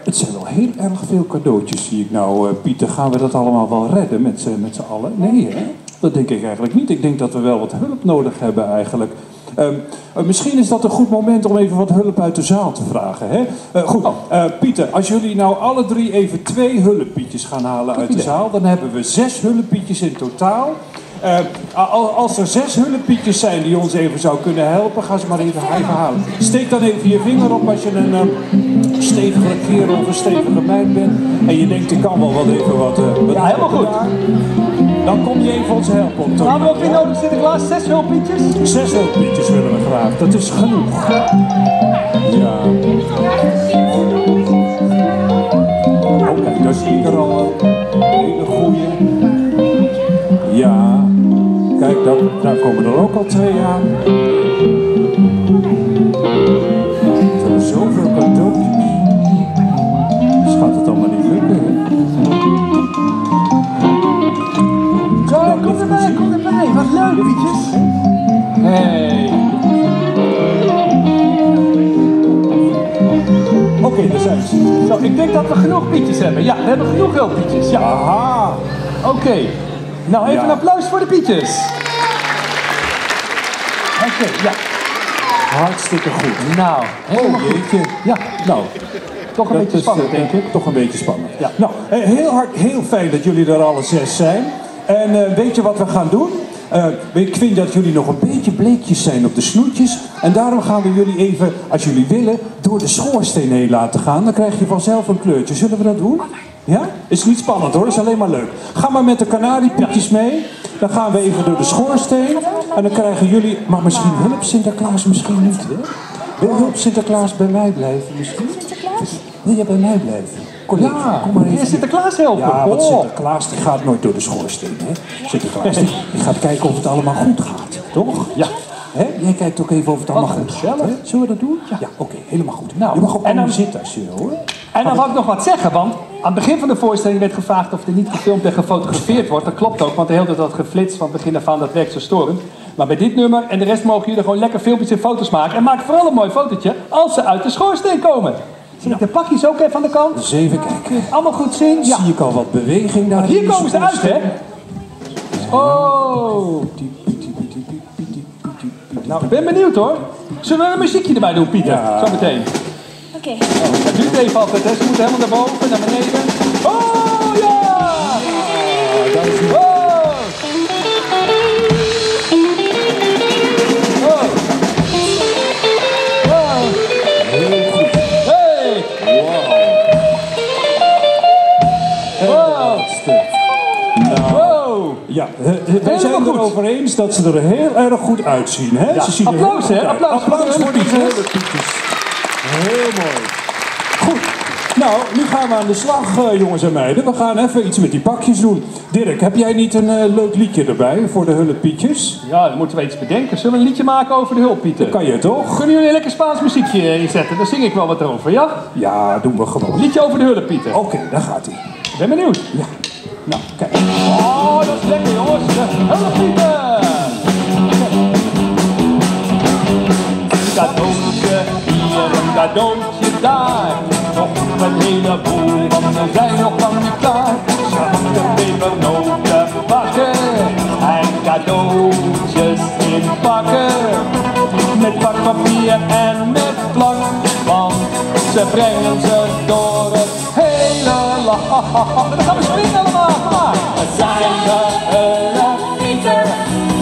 het zijn wel heel erg veel cadeautjes, zie ik nou. Uh, Pieter, gaan we dat allemaal wel redden met z'n allen? Nee, hè? Dat denk ik eigenlijk niet. Ik denk dat we wel wat hulp nodig hebben, eigenlijk. Um, uh, misschien is dat een goed moment om even wat hulp uit de zaal te vragen, hè? Uh, goed, uh, Pieter, als jullie nou alle drie even twee hulppietjes gaan halen uit de zaal, dan hebben we zes hulppietjes in totaal. Uh, als er zes hulppietjes zijn die ons even zou kunnen helpen, ga ze maar even, even halen. Steek dan even je vinger op als je een uh, stevige kerel of een stevige meid bent en je denkt, ik kan wel wat even wat... Uh, wat ja, helemaal goed. Daar. Dan kom je even ons helpen. Om te... Gaan we ook weer nodig, Sinterklaas? Zes hulppietjes? Zes hulppietjes willen we graag. Dat is genoeg. Ja. Oh, kijk, daar zie ik er al een hele goeie. Ja. Kijk, daar, daar komen er ook al twee aan. Er zijn zoveel cadeautjes. Dus gaat het allemaal niet lukken, hè? Zo, kom erbij, kom erbij. Wat leuk, Pietjes. Hey. Oké, okay, daar zijn ze. Zo, ik denk dat we genoeg Pietjes hebben. Ja, we hebben genoeg hulppietjes. Ja. Aha. Oké. Okay. Nou, even ja. Een applaus voor de Pietjes. Oké, okay, ja. Hartstikke goed. Nou, helemaal oh, goed. Ja, nou. Toch een dat beetje spannend, is, denk ik. Toch een beetje spannend. Ja. Nou, heel, hard, heel fijn dat jullie er alle zes zijn. En uh, weet je wat we gaan doen? Uh, ik vind dat jullie nog een beetje bleekjes zijn op de snoetjes. En daarom gaan we jullie even, als jullie willen, door de schoorsteen heen laten gaan. Dan krijg je vanzelf een kleurtje. Zullen we dat doen? Ja? Is niet spannend hoor, is alleen maar leuk. Ga maar met de kanariepietjes mee. Dan gaan we even door de schoorsteen. En dan krijgen jullie... Maar misschien hulp Sinterklaas, misschien niet. Wil hulp Sinterklaas bij mij blijven misschien? Sinterklaas? Wil jij bij mij blijven? Kom, ja, kom maar even. Ja, Sinterklaas helpen. Ja, want Sinterklaas die gaat nooit door de schoorsteen. Hè? Sinterklaas die, die gaat kijken of het allemaal goed gaat. Toch? Ja. Hè? Jij kijkt ook even of het allemaal goed gaat. Hè? Zullen we dat doen? Ja, ja, oké. Okay, helemaal goed. Nou, je mag ook allemaal zitten als je wil hoor. En dan wou ik nog wat zeggen, want aan het begin van de voorstelling werd gevraagd of er niet gefilmd en gefotografeerd wordt. Dat klopt ook, want de hele tijd dat geflitst van het begin af aan, dat werkt zo storend. Maar bij dit nummer en de rest mogen jullie gewoon lekker filmpjes en foto's maken. En maak vooral een mooi fotootje als ze uit de schoorsteen komen. Zie ik de pakjes ook even aan de kant? Dus even kijken. Allemaal goed zien? Ja. Zie ik al wat beweging daar. Hier komen ze uit, hè? Oh! Nou, ik ben benieuwd hoor. Zullen we een muziekje erbij doen, Pieter? Ja. Zometeen. Oké. Okay. Oh, dat duurt even altijd, hè? Ze moeten helemaal naar boven, naar beneden. Oh ja! Ah, dat is goed. Ja, wij zijn het erover eens dat ze er heel erg goed uitzien. Hè? Ja. Ze zien applaus, hè? Applaus, applaus voor die hele pietjes. Heel mooi. Goed. Nou, nu gaan we aan de slag, uh, jongens en meiden. We gaan even iets met die pakjes doen. Dirk, heb jij niet een uh, leuk liedje erbij voor de hulppietjes? Ja, dan moeten we iets bedenken. Zullen we een liedje maken over de hulppieten? Dat kan je toch? Kunnen jullie een lekker Spaans muziekje inzetten? Daar zing ik wel wat over, ja? Ja, doen we gewoon. Liedje over de hulppieten. Oké, okay, daar gaat-ie. Ik ben benieuwd. Ja. Nou, kijk. Oh, dat is lekker jongens. De hulppieten. Een cadeautje hier, een cadeautje daar. Nog een heleboel, want we zijn nog lang niet klaar. Zachte pepernoten bakken. En cadeautjes inpakken. Met bakpapier en met plak. Want ze brengen ze door het hele land. Dan gaan we springen allemaal. Zijn de hulppieten,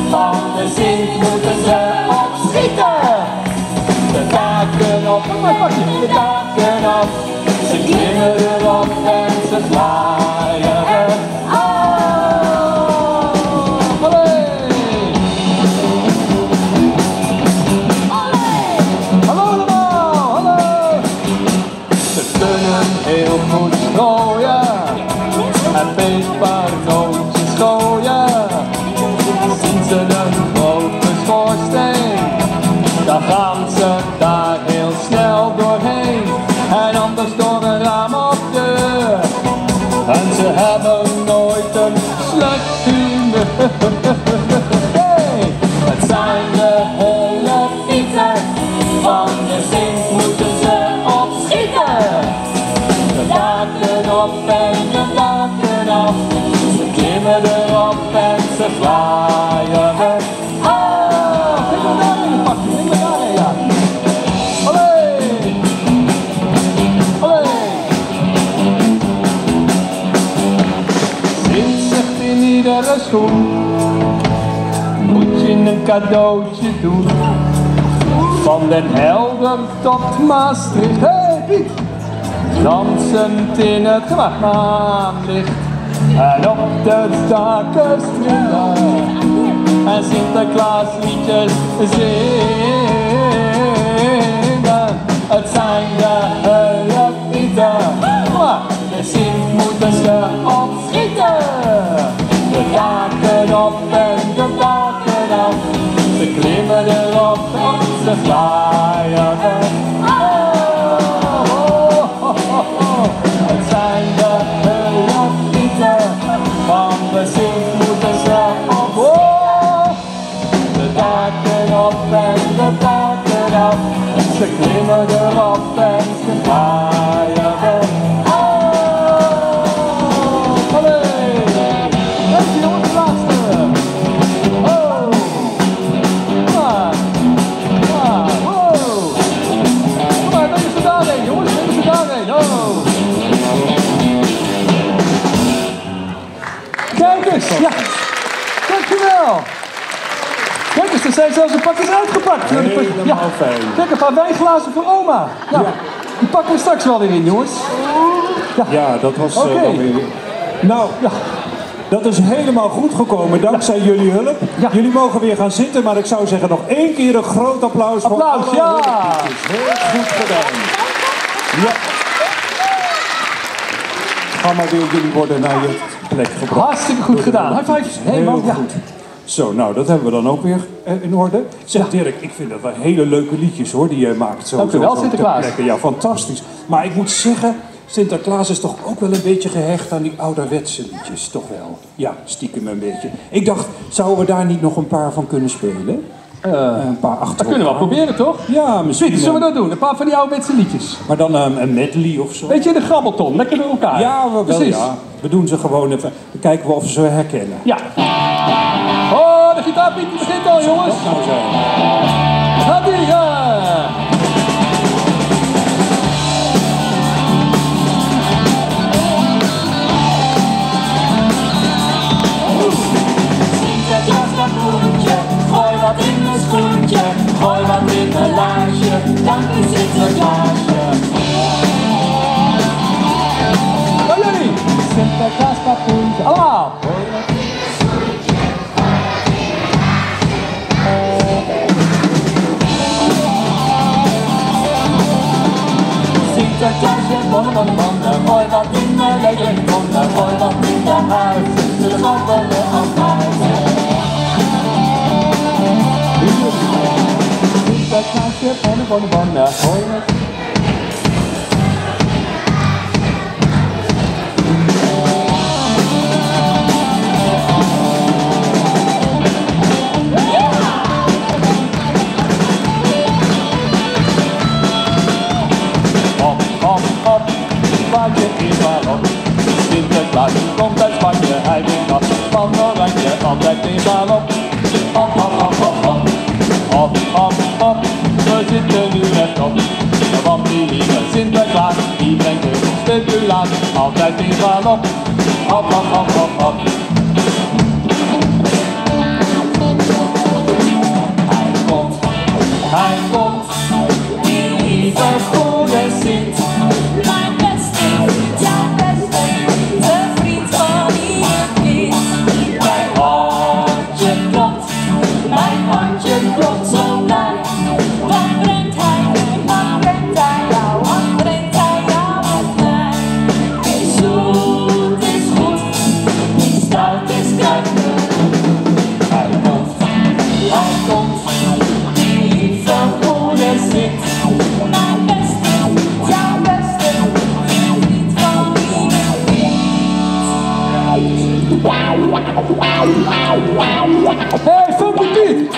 van de zin moeten ze opschieten. Ze taken op, ze taken op, ze klimmen erop en ze zwaaien er af. Allee! Allee! Hallo allemaal, hallo! Ze kunnen heel goed strooien en pepernoten. Dan gaan ze daar heel snel doorheen en anders door een raam of deur. En ze hebben nooit een slecht humeur. Hey! Het zijn de hulppieten, van de zin moeten ze opschieten. De daken op en de daken af, ze klimmen erop en ze vlaaien weg. Moet je een cadeautje doen, van Den Helder tot Maastricht. Hey Piet! Dansend in het maanlicht en op de daken strillen en Sinterklaas liedjes zingen. Het zijn de hulppieten, maar de zin moeten ze opschieten. De daken op en de daken af, ze klimmen erop en ze vlaaien weg. Oh, oh, oh, oh. Het zijn de hulppieten, van de zin moeten ze opschieten. De daken op en de daken af, ze klimmen erop en ze vlaaien weg. Ja, dankjewel. zijn zelfs de pakjes uitgepakt. Helemaal ja. fijn. Kijk, een paar wijnglazen voor oma. Nou, ja. Die pakken we straks wel weer in, jongens. Ja, ja dat was okay. uh, dan weer... Nou, ja. dat is helemaal goed gekomen, dankzij ja. jullie hulp. Ja. Jullie mogen weer gaan zitten, maar ik zou zeggen nog één keer een groot applaus, applaus voor alle hulpjes. Ja. Heel goed gedaan. Ja. Ga maar weer, jullie worden naar je plek gebracht. Hartstikke goed gedaan. High fives. Helemaal heel goed. Ja. Zo, nou, dat hebben we dan ook weer uh, in orde. Zeg ja. Dirk, ik vind dat wel hele leuke liedjes hoor, die je maakt. Zo, dank u wel, Sinterklaas. Ja, fantastisch. Maar ik moet zeggen, Sinterklaas is toch ook wel een beetje gehecht aan die ouderwetse liedjes, toch wel? Ja, stiekem een beetje. Ik dacht, zouden we daar niet nog een paar van kunnen spelen? Uh, een paar achter. Dat kunnen we wel proberen, toch? Ja, misschien. Sweet, zullen we dat doen? Een paar van die ouderwetse liedjes. Maar dan um, een medley of zo. Weet je, de grabbelton, lekker door elkaar. Ja, we, wel, ja. we doen ze gewoon even. Dan kijken we of we ze herkennen. Ja. Oh, de gitaarpiet begint al, jongens. Dat nou zijn. Gaat ie, ja. Gooi wat in een laagje, dan is Sinterklaasje. Hoi jullie! Sinterklaas papoentje, allemaal! Gooi wat in een schoentje, gooi wat in een laagje, dan is Sinterklaasje. Sinterklaasje, bon bon bon, gooi wat in de lege konden, gooi wat in de huis, ze schoppelen als muizen. Sinterklaasje, bonne, bonne, bonne, gooi wat in de... Hop, hop, hop, Spanje is waarop. Sinterklaasje komt uit Spanje, hij wint af van Oranje, altijd is waarop. Hop, hop, hop, hop, hop. Hop, hop, hop, we zitten nu rechtop. Want die lieve Sinterklaas, die brengt de speculaas altijd in van op. Hop, hop, hop, hop, hop. Hij komt, hij komt, die lieve goede Sint. Mijn beste, jouw beste, de vriend van ieder kind. Mijn handje klopt, mijn handje klopt zo blij. Hey, Funky Piet!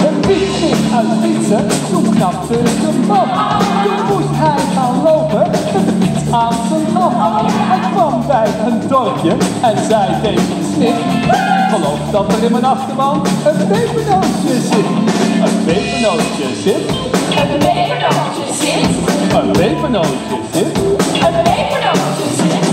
En Piet ging uit fietsen, toen knapte de man. Toen moest hij gaan lopen met de fiets aan zijn hand. Hij kwam bij een dorpje en zei tegen de smid: ik geloof dat er in mijn achterban een pepernootje zit. Een pepernootje zit. Een pepernootje zit. Een pepernootje zit. Een pepernootje zit.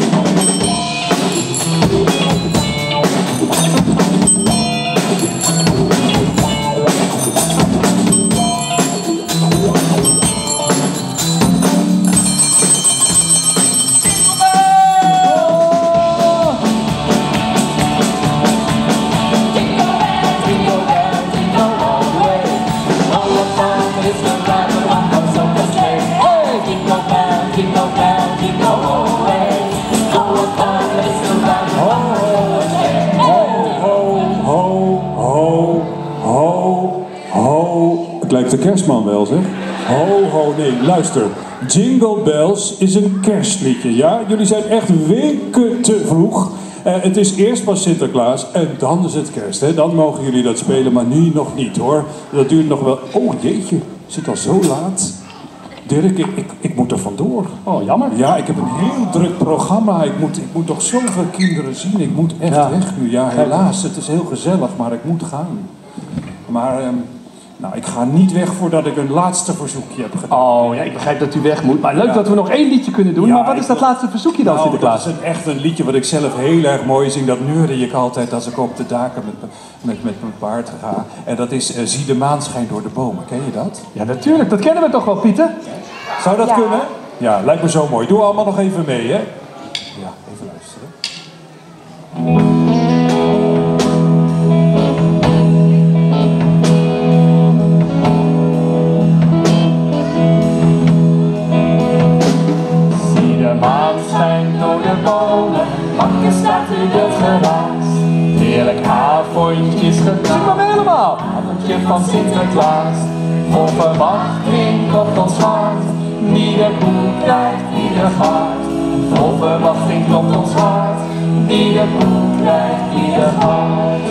Lijkt de kerstman wel, zeg. Ho, ho, nee, luister. Jingle Bells is een kerstliedje, ja? Jullie zijn echt weken te vroeg. Eh, het is eerst pas Sinterklaas en dan is het kerst, hè? Dan mogen jullie dat spelen, maar nu nog niet, hoor. Dat duurt nog wel... Oh, jeetje, is het al zo laat? Dirk, ik, ik, ik moet er vandoor. Oh, jammer. Ja, ik heb een heel druk programma. Ik moet, ik moet toch zoveel kinderen zien. Ik moet echt ja. weg nu, ja, helaas. Het is heel gezellig, maar ik moet gaan. Maar... Eh, Nou, ik ga niet weg voordat ik een laatste verzoekje heb gedaan. Oh, ja, ik begrijp dat u weg moet. Maar leuk ja. dat we nog één liedje kunnen doen. Ja, maar wat is dat wil... laatste verzoekje dan, nou, Sinterklaas? Dat is echt een liedje wat ik zelf heel erg mooi zing. Dat neurde ik altijd als ik op de daken met, met, met mijn paard ga. En dat is uh, Zie de maan schijnt door de bomen. Ken je dat? Ja, natuurlijk. Dat kennen we toch wel, Pieter? Zou dat ja. kunnen? Ja, lijkt me zo mooi. Doe allemaal nog even mee, hè? Ja, even luisteren. Van Sinterklaas, vol verwachting klopt ons hart. Ieder koe krijgt ieder hart. Vol verwachting klopt ons hart. Ieder koe krijgt ieder hart.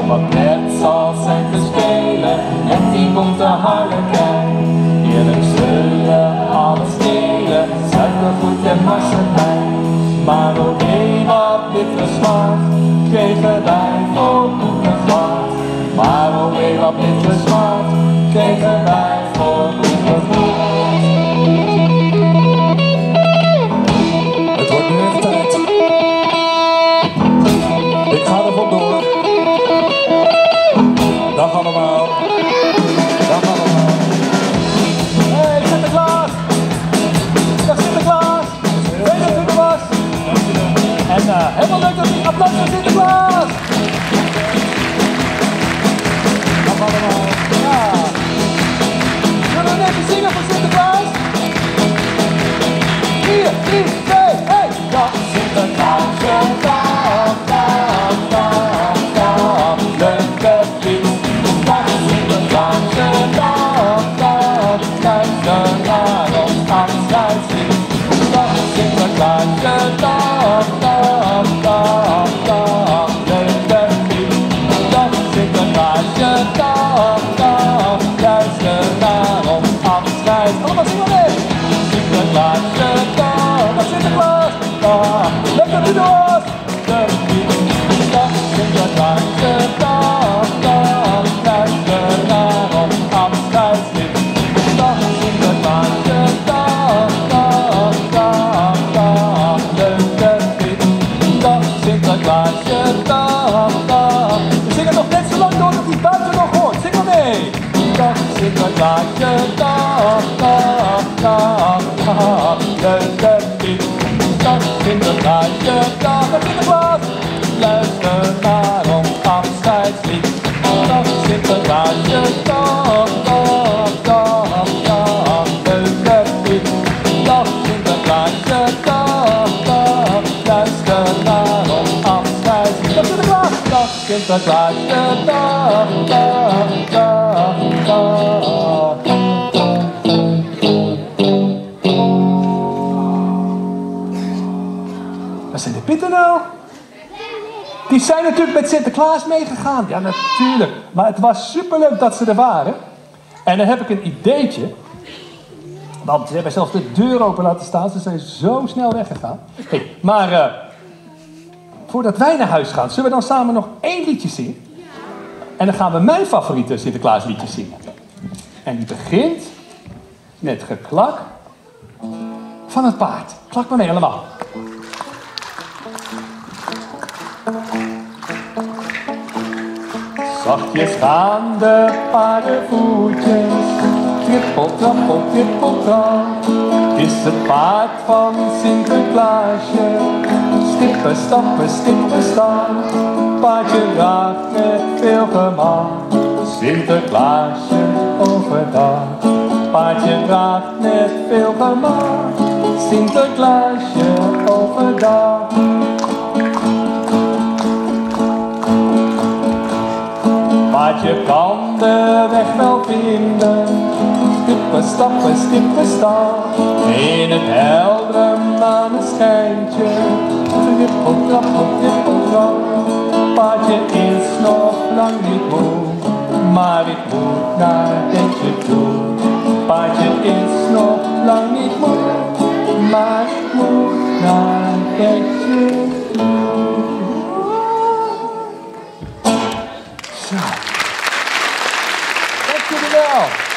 Om een pret zal zijn te spelen, en die komt de harlekijn. Eerlijk zullen alles delen, suikergoed en marsepein. Maar ook één wat bitter zwart. Kregen wij voor koekenglas, maar ook weer wat minder zwart. Kregen wij voor koekenglas. Het wordt nu echt tijd. Ik ga er vandoor. Dag allemaal. Dag allemaal. Hey Sinterklaas. Dag Sinterklaas. Weet dat u er was. En uh, helemaal leuk dat u applaus voor Sinterklaas. Waar zijn de pitten nou? Die zijn natuurlijk met Sinterklaas meegegaan. Ja, natuurlijk. Maar het was superleuk dat ze er waren. En dan heb ik een ideetje. Want ze hebben zelfs de deur open laten staan. Ze zijn zo snel weggegaan. Hey, maar uh, voordat wij naar huis gaan, zullen we dan samen nog één liedje zingen? En dan gaan we mijn favoriete Sinterklaasliedje zingen. En die begint met geklak van het paard. Klak maar mee allemaal. Zachtjes gaan de paardenvoetjes, trippel trappel, trippel trap. Is het paard van Sinterklaasje, stippen stappen, stippen stappen. Paardje draagt met veel gemak, Sinterklaasje overdag. Paardje draagt met veel gemak, Sinterklaasje overdag. Paardje kan de weg wel vinden, stippen stappen, stippen stappen. In het heldere maneschijntje, trippel trappel, trippel trappel. Paardje is nog lang niet moe, maar ik moet naar Detje toe. Paardje is nog lang niet moe, maar ik moet naar Detje toe. Zo. Dank jullie wel.